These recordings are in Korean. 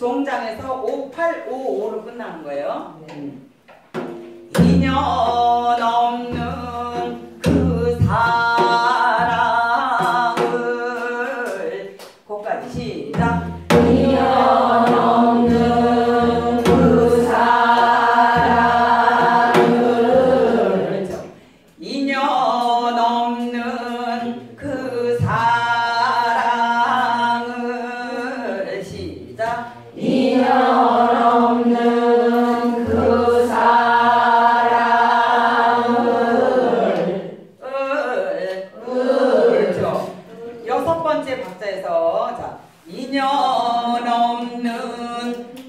종장에서 5, 8, 5, 5로 끝나는 거예요. 네. 인연 없는 그 사랑을 거기까지 시작. 인연 없는 그 사랑을 그렇죠. 인연 없는 그 사랑을 시작. 인연 없는 그 사랑을 그렇죠. 여섯 번째 박자에서 자 인연 없는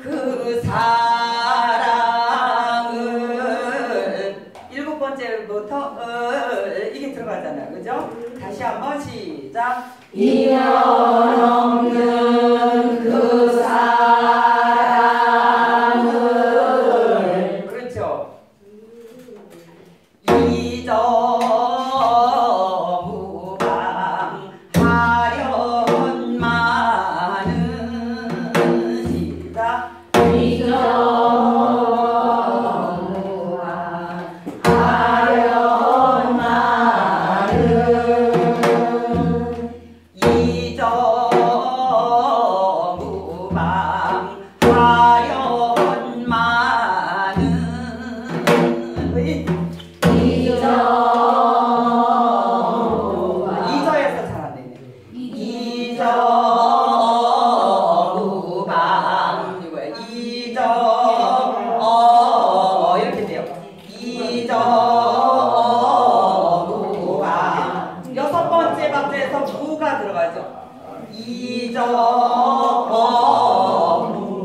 그 사랑을 일곱 번째부터 이게 들어가잖아요, 그죠? 다시 한번 시작. 인연 없는 그 사랑을 그렇죠. 이저무방하련만은 시작.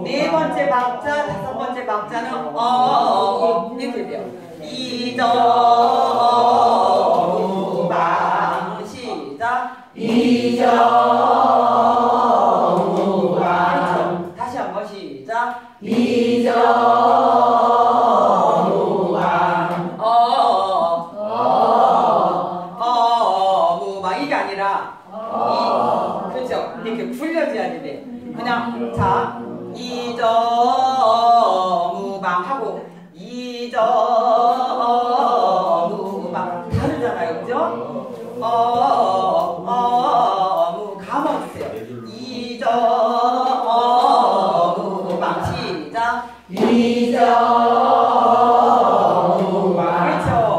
네 번째 박자, 다섯 번째 박자는 이렇게 돼요. 이저무방 시작. 이저무방 다시 한번 시작. 이저무방 무방 이게 아니라 그렇죠. 이렇게 굴려줘야 돼. 그냥 자 이저무방 하고 이저무방 다르잖아요, 그죠? 감 없어요. 이저무방 시작. 이저무방 그렇죠.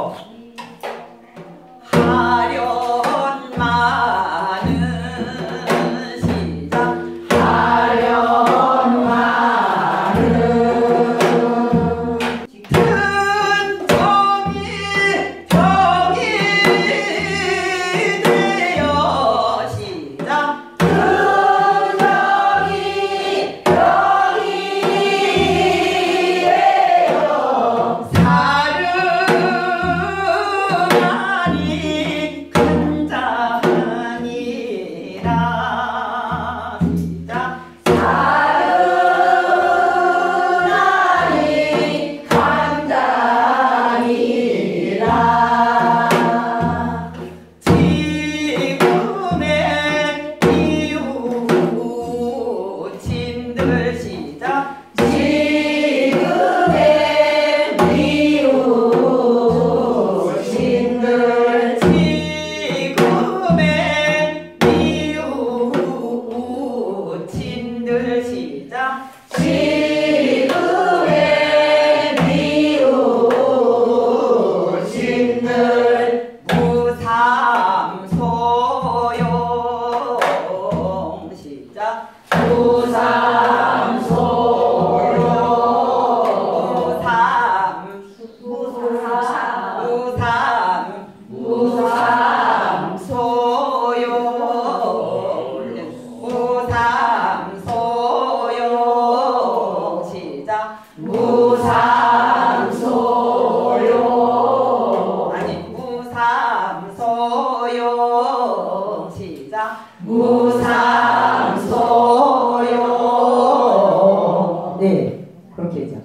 무삼소용. 네, 그렇게 되죠.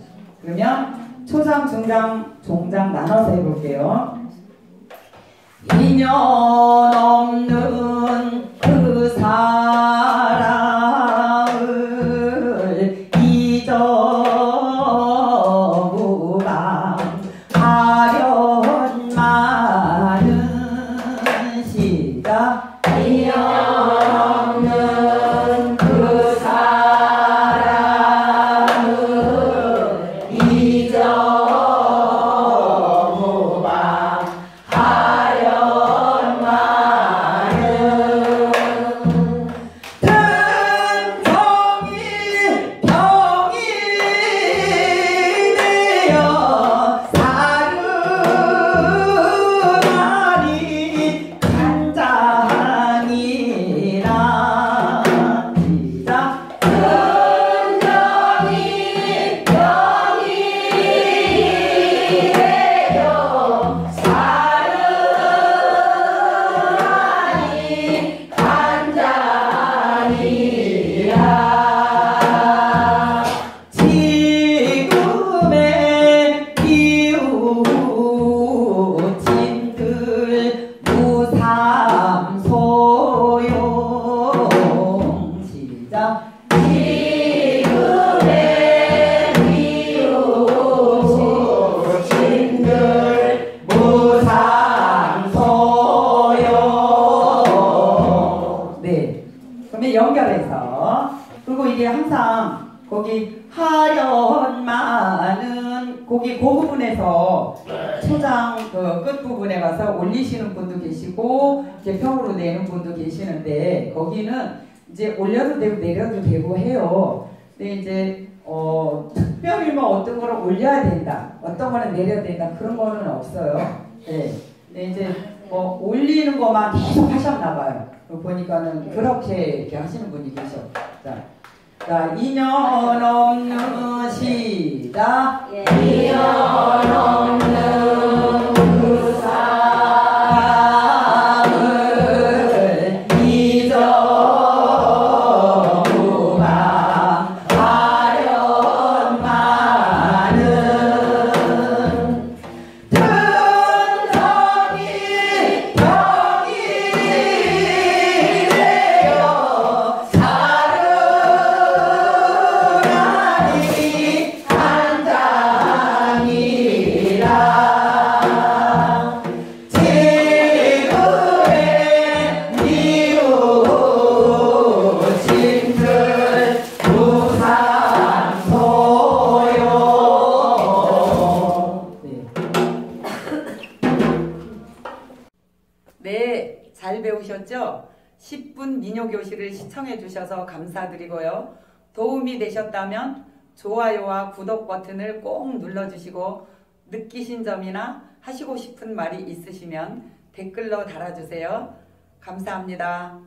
그러면 초장, 중장, 종장 나눠서 해볼게요. 인연 없는 그 사랑을 서구방 하련 많은 시가 없는 그 사람을 잊어보방 하련 많은 든성이 병이 되어 사르나니 간장이라 든성이 병이 되어 사르나니 간자니라 지금의 기우친들 무삼소용 시작 지금의 기우친들 무상소용. 네, 그러면 연결해서. 그리고 이게 항상 거기 하련 많은 거기 그 부분에서 초장 그 끝부분에 가서 올리시는 분도 계시고 이제 평으로 내는 분도 계시는데 거기는 이제 올려도 되고 내려도 되고 해요. 근데 이제 특별히 뭐 어떤 거를 올려야 된다, 어떤 거는 내려야 된다 그런 거는 없어요. 네. 근데 이제 뭐 올리는 것만 계속 하셨나 봐요. 보니까는 그렇게 이렇게 하시는 분이 계셔. 자, 인연 없는 시다. 인연 없는 그 사람을 잊어보마 하련 많은 든성이 병이 되어 사르나니 간장이라 지금의 미우친들 무상소용. 네, 잘 배우셨죠? 10분 민요교실을 시청해 주셔서 감사드리고요. 도움이 되셨다면 좋아요와 구독 버튼을 꼭 눌러주시고 느끼신 점이나 하시고 싶은 말이 있으시면 댓글로 달아주세요. 감사합니다.